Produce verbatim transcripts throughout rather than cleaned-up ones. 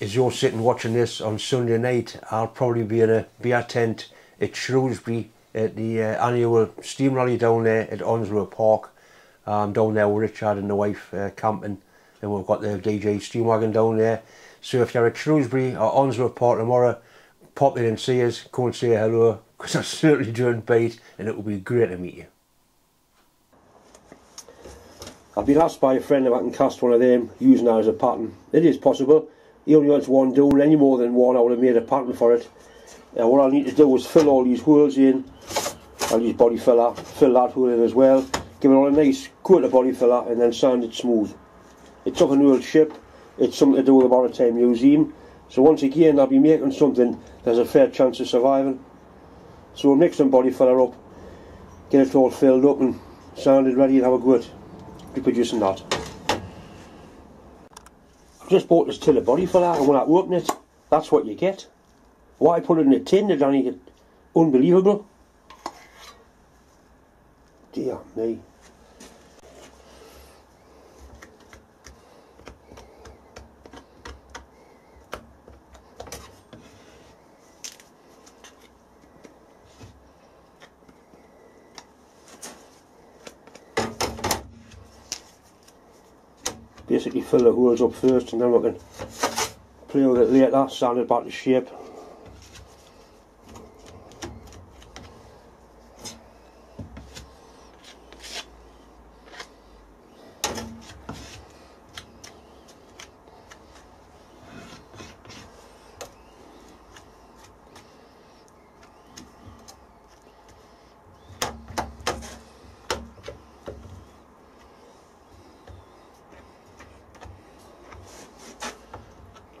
as you're sitting watching this on Sunday night, I'll probably be in a beer tent at Shrewsbury at the uh, annual steam rally down there at Onsworth Park. Um, down there with Richard and the wife uh, camping, and we've got the D J steam wagon down there. So if you're at Shrewsbury or Onsworth Park tomorrow, pop in and see us, go and say hello, because I certainly don't bite, and it will be great to meet you. I've been asked by a friend if I can cast one of them using that as a pattern. It is possible. He only wants one down. Any more than one, I would have made a pattern for it. Now what I need to do is fill all these holes in. I'll use body filler, fill that hole in as well, give it all a nice coat of body filler, and then sand it smooth. It took an old ship. It's something to do with the Maritime Museum. So once again, I'll be making something there's a fair chance of surviving. So we'll mix some body filler up, get it all filled up and sanded ready, and have a go at reproducing that. I've just bought this tin of body filler, and when I open it, that's what you get. Why I put it in a tin, did I need it? Unbelievable. Dear me. Basically fill the holes up first, and then we can play with it later, sand it back to shape.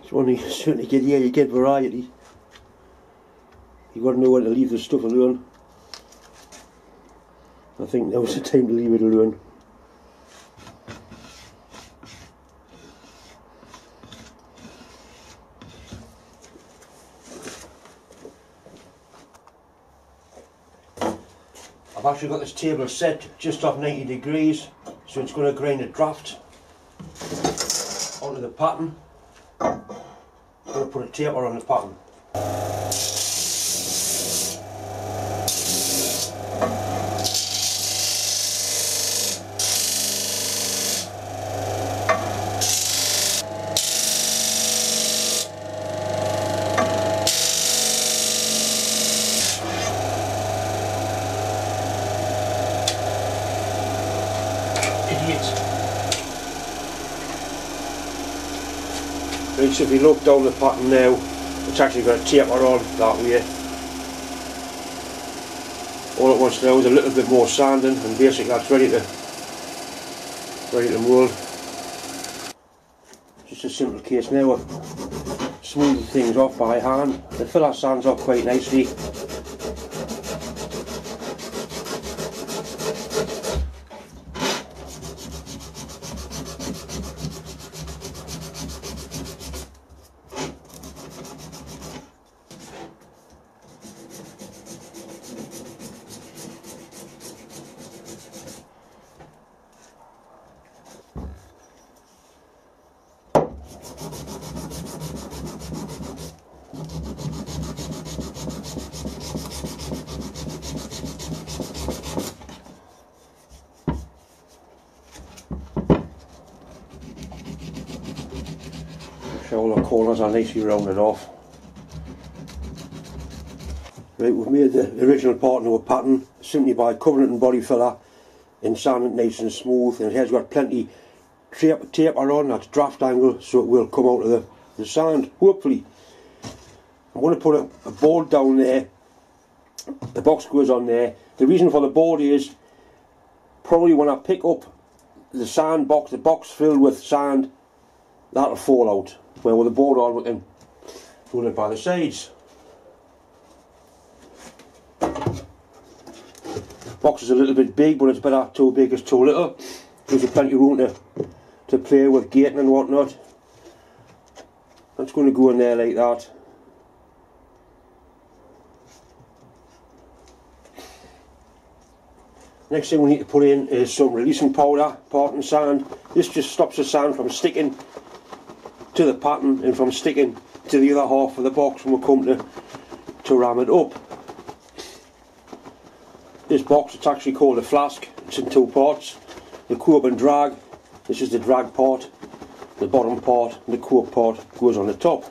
So when you certainly get here, you get variety. You've got to know when to leave the stuff alone. I think now's the time to leave it alone. I've actually got this table set just off ninety degrees, so it's going to grind a draft onto the pattern. I'm going to put a taper on the pattern. Right, so if you look down the pattern now, it's actually got a taper on that way. All it wants now is a little bit more sanding, and basically that's ready to ready to mould. Just a simple case now of smoothing things off by hand. The filler sands off quite nicely. All the corners are nicely rounded off. Right, we've made the original part into a pattern simply by covering it in body filler and sanding it nice and smooth, and it has got plenty taper on, that's draft angle, so it will come out of the, the sand, hopefully. I'm going to put a, a board down there, the box goes on there. The reason for the board is probably when I pick up the sand box, the box filled with sand, that'll fall out. Well, with the board on, we can pull it by the sides. Box is a little bit big, but it's better too big as too little. Gives you plenty of room to, to play with gating and whatnot. That's going to go in there like that. Next thing we need to put in is some releasing powder, parting sand. This just stops the sand from sticking to the pattern and from sticking to the other half of the box when we come to, to ram it up. This box, it's actually called a flask. It's in two parts, the cork and drag. This is the drag part, the bottom part, and the cork part goes on the top.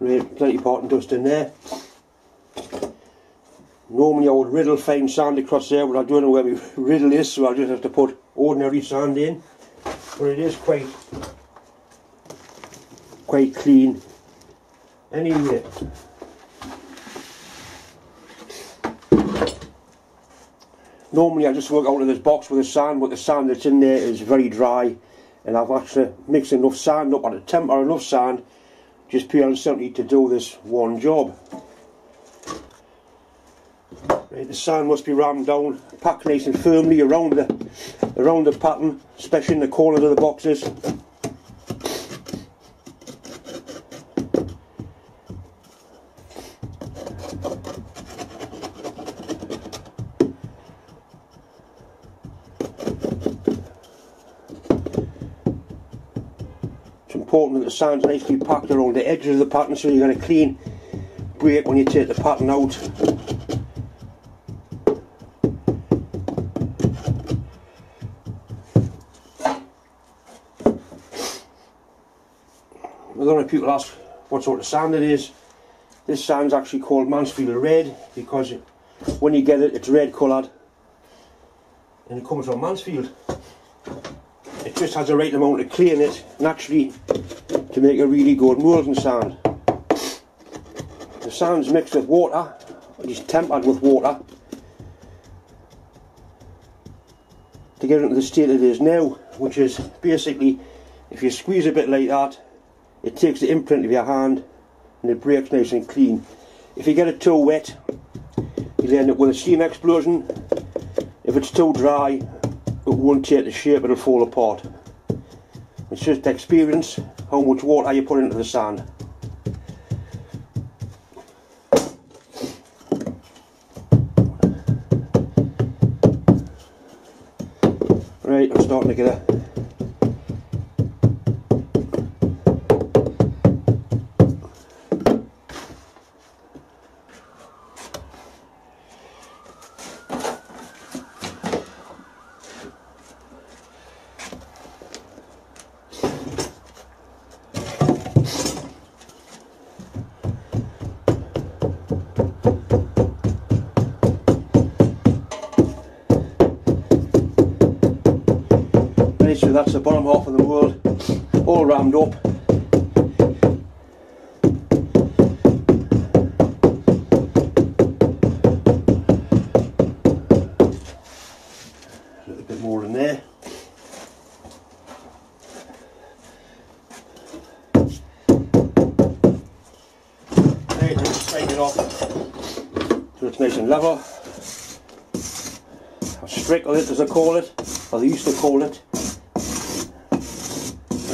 Right, plenty of part and dust in there. Normally I would riddle fine sand across there, but I don't know where my riddle is, so I'll just have to put ordinary sand in. But it is quite quite clean anyway. Normally I just work out of this box with the sand, but the sand that's in there is very dry, and I've actually mixed enough sand up at a temperature, enough sand, just P L seventy, to do this one job. Right, the sand must be rammed down, packed nice and firmly around the around the pattern, especially in the corners of the boxes. It's important that the sand's nicely packed around the edges of the pattern, so you're going to clean break when you take the pattern out. A lot of people ask what sort of sand it is. This sand's actually called Mansfield Red because when you get it, it's red coloured, and it comes from Mansfield. It just has the right amount of clay in it, naturally, to make a really good moulding sand. The sand's mixed with water, it is tempered with water, to get it into the state it is now, which is basically, if you squeeze a bit like that, it takes the imprint of your hand and it breaks nice and clean. If you get it too wet, you'll end up with a steam explosion. If it's too dry, it won't take the shape, it'll fall apart. It's just experience, how much water you put into the sand. Right, I'm starting to get a So that's the bottom half of the world, all rammed up. A little bit more in there. Now you just straighten it off so it's nice and level. I'll strickle it, as I call it, or they used to call it.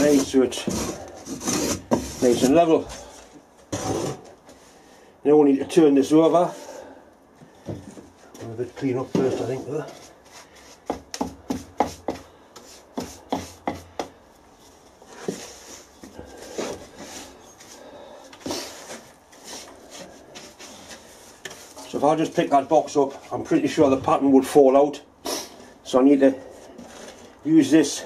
Right, so it's nice and level. Now we need to turn this over. I'm a bit clean up first, I think. So if I just pick that box up, I'm pretty sure the pattern would fall out. So I need to use this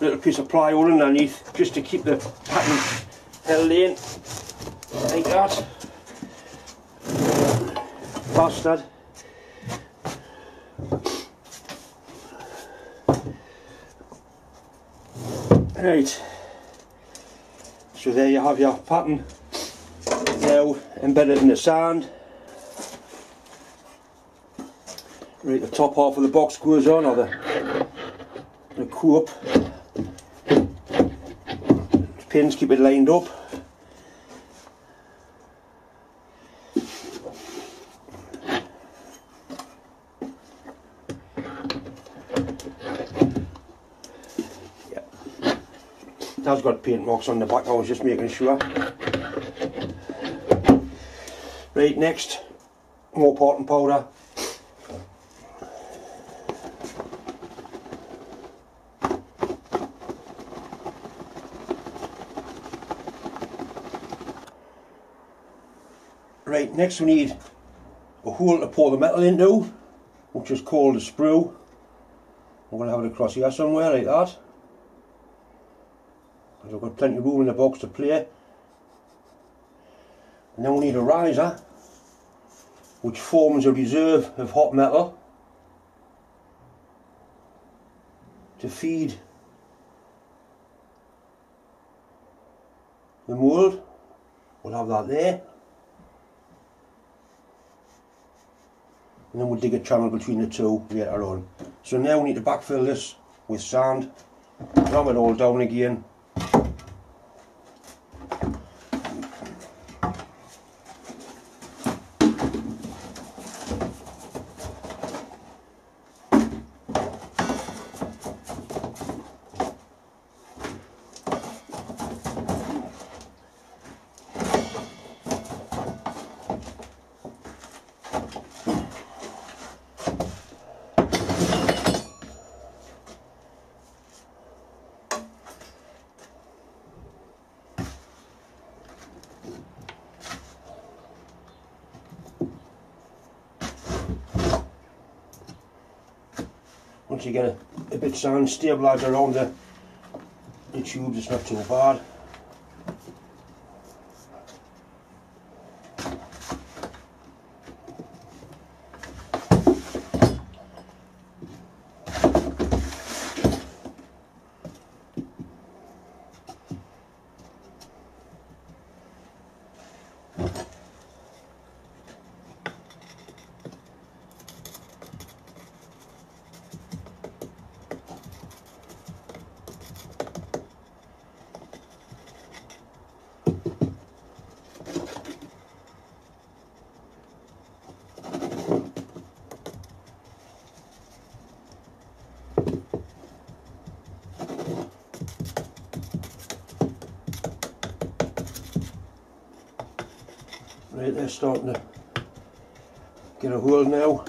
little piece of plywood underneath just to keep the pattern held in like that. Bastard. Right, so there you have your pattern now embedded in the sand. Right, the top half of the box goes on, or the, the cork. Pins, keep it lined up. Yeah. It has got paint marks on the back, I was just making sure. Right, next, more parting powder. Right, next we need a hole to pour the metal into, which is called a sprue. I'm going to have it across here somewhere like that. Because I've got plenty of room in the box to play. And then we need a riser, which forms a reserve of hot metal to feed the mould. We'll have that there. And then we'll dig a channel between the two later on. So now we need to backfill this with sand, ram it all down again. Once you get a, a bit of sand stabilised around the, the tube, it's not too bad. Right, they're starting to get a hole now.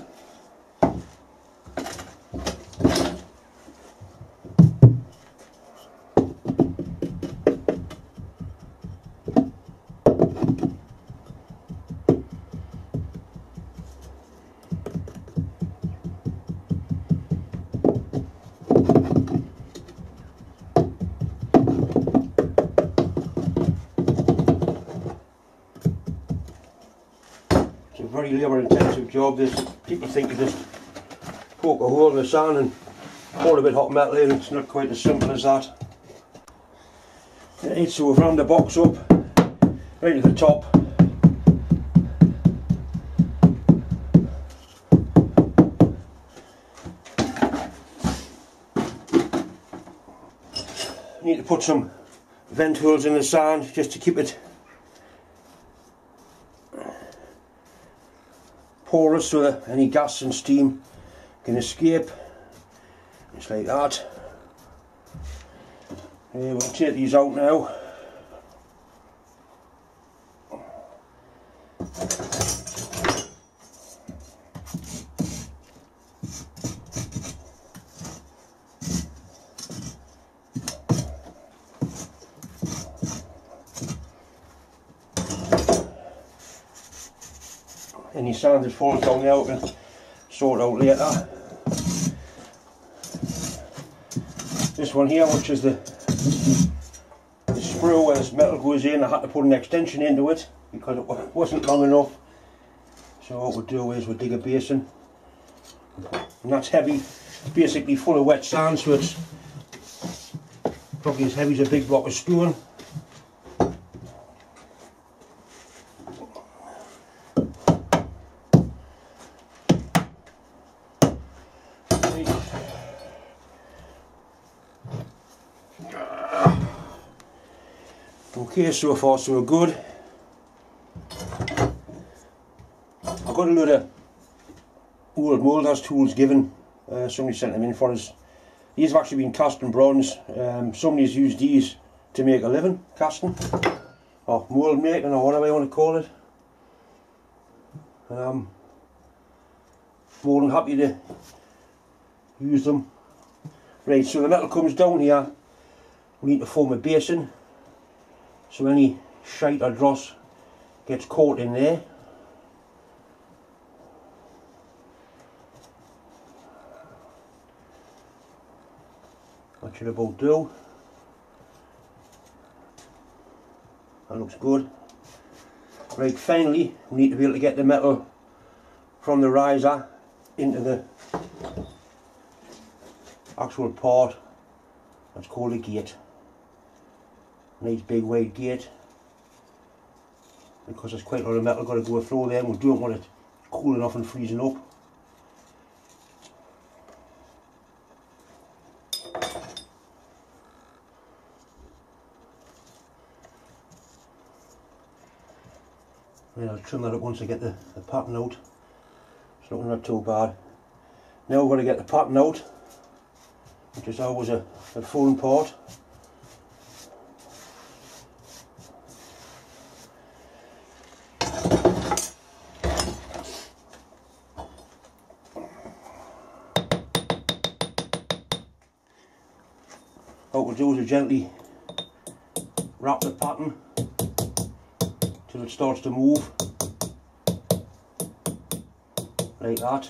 Very labour intensive job. This people think you just poke a hole in the sand and pour a bit of hot metal in. It's not quite as simple as that. Right, so we've rammed the box up right at the top. Need to put some vent holes in the sand just to keep it porous so that any gas and steam can escape, just like that. And we'll take these out now. Any sand that falls down now we can sort out later. This one here, which is the, the sprue where this metal goes in, I had to put an extension into it because it wasn't long enough. So what we'll do is we'll dig a basin, and that's heavy, basically full of wet sand, so it's probably as heavy as a big block of stone. Okay, so far so good. I've got a load of old moulders tools given. Uh, somebody sent them in for us. These have actually been cast in bronze. Um, somebody's used these to make a living, casting, or mould making, or whatever you want to call it. And I'm more than happy to use them. Right, so the metal comes down here. We need to form a basin, so any shite or dross gets caught in there. Achievable do. That looks good. Right, finally we need to be able to get the metal from the riser into the actual part that's called a gate. Nice big wide gate, because there's quite a lot of metal got to go through there and we don't want it cooling off and freezing up. I'll trim that up once I get the, the pattern out. It's not going to be too bad. Now we're going to get the pattern out, which is always a, a fun part. What we'll do is we'll gently wrap the pattern till it starts to move, like that,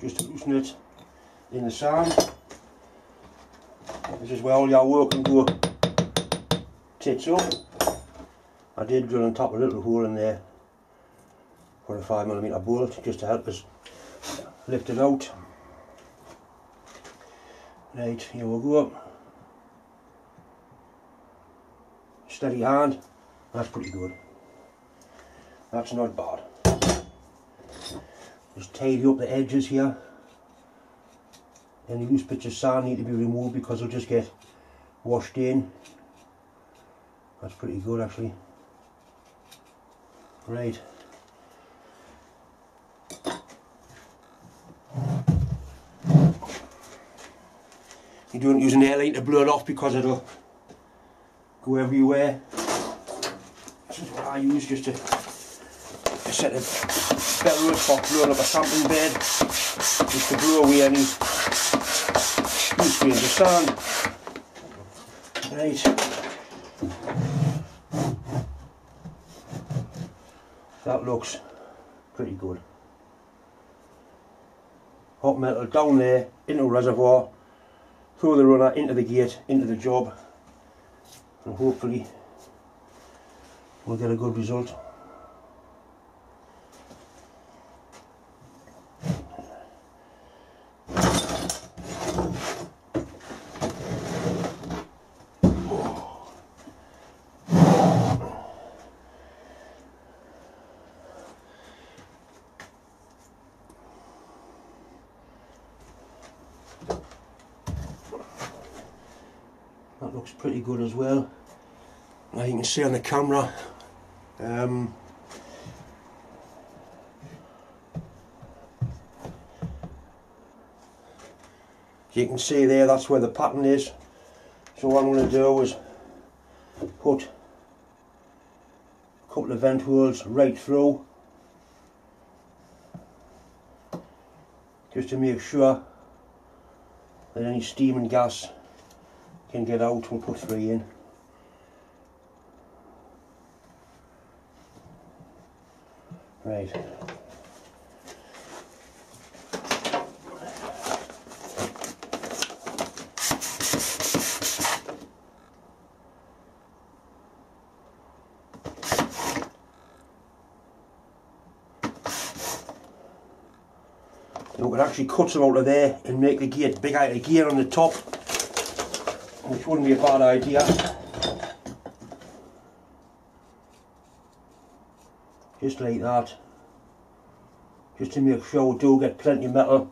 just to loosen it in the sand. This is where all your work can go tits up. I did drill on top a little hole in there for a five millimeter bolt just to help us lift it out. Right, here we go. Steady hand, that's pretty good. That's not bad. Just tidy up the edges here. Any loose bits of sand need to be removed because they'll just get washed in. That's pretty good actually. Right. You don't use an airline to blow it off because it'll go everywhere. This is what I use, just a, a set of bellows for blowing up a sampling bed, just to blow away any loose grains of sand. Right. That looks pretty good. Hot metal down there, into a reservoir, through the runner, into the gate, into the job. And hopefully we'll get a good result. That looks pretty good as well. Now you can see on the camera, um, you can see there, that's where the pattern is. So what I'm going to do is put a couple of vent holes right through, just to make sure that any steam and gas can get out. We'll put three in. Right. So we could actually cut some out of there and make the gear bigger again on the top, which wouldn't be a bad idea. Just like that, just to make sure we do get plenty of metal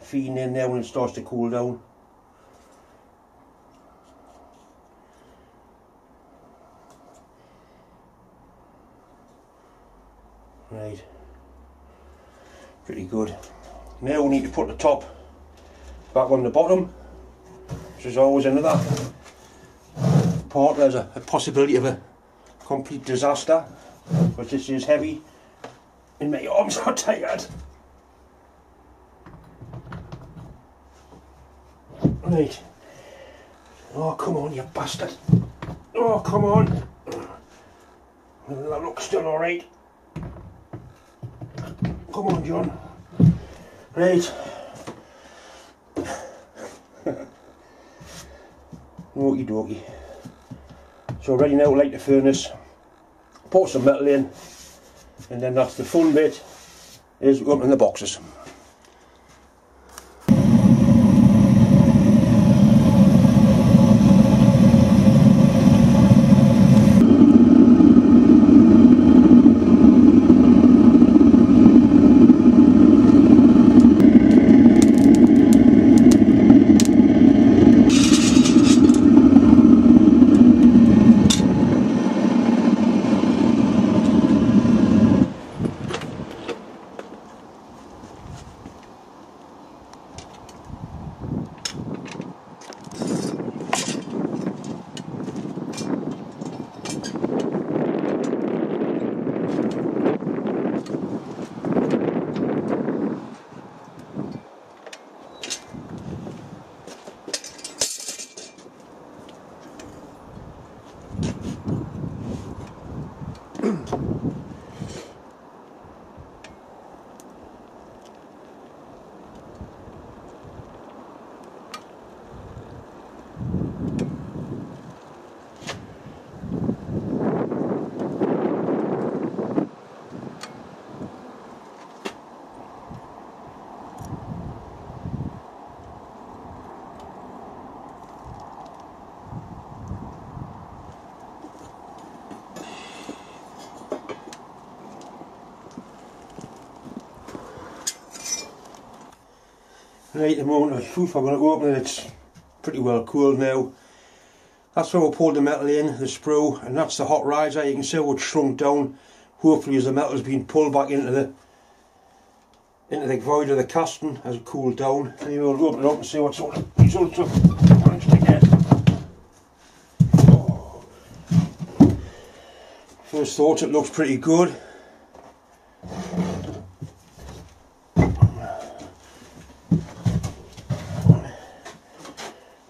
feeding in there when it starts to cool down. Right, pretty good. Now we need to put the top back on the bottom. There's always another part. There's a, a possibility of a complete disaster, because this is heavy and my arms are tired. Right. Oh, come on, you bastard. Oh, come on. That looks still alright. Come on, John. Right. Okie dokie. So ready now to light the furnace, pour some metal in, and then that's the fun bit, is opening the boxes. Right, the moment of truth, I'm going to open it, it's pretty well cooled now. That's where we pulled the metal in, the sprue, and that's the hot riser. You can see how it's shrunk down, hopefully as the metal has been pulled back into the into the void of the casting as it cooled down. Anyway, we'll open it up and see what sort of results I've managed to get. Oh. First thought, it looks pretty good.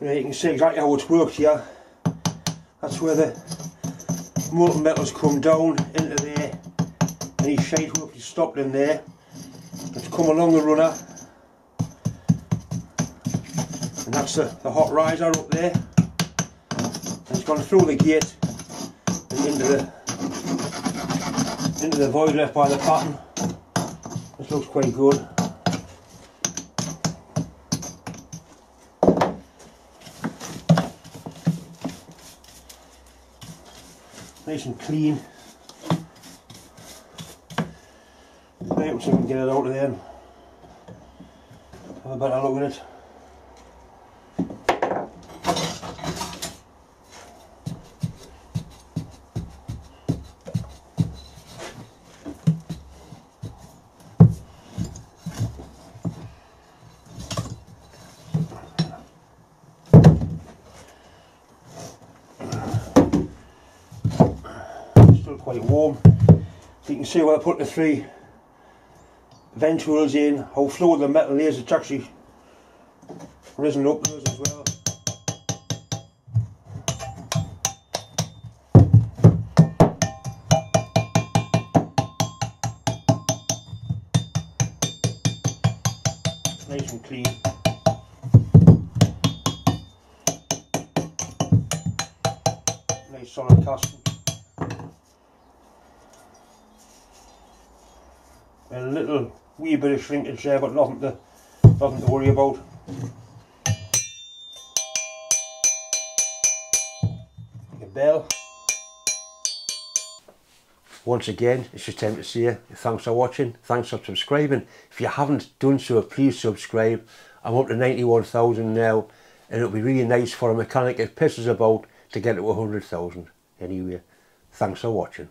Right, you can see exactly how it's worked here. That's where the molten metal's come down into there. Any shade hopefully stopped in there. It's come along the runner. And that's the, the hot riser up there. And it's gone through the gate and into the into the void left by the pattern. This looks quite good. Nice and clean. Right, so we can get it out of there and have a better look at it. Quite warm. So you can see where I put the three vent holes in, how fluid the metal is. It's actually risen up those as well. Nice and clean. Nice solid casting. A little wee bit of shrinkage there, but nothing to, nothing to worry about. The bell. Once again, it's just time to say thanks for watching, thanks for subscribing. If you haven't done so, please subscribe. I'm up to ninety-one thousand now, and it'll be really nice for a mechanic that pisses about to get to one hundred thousand. Anyway, thanks for watching.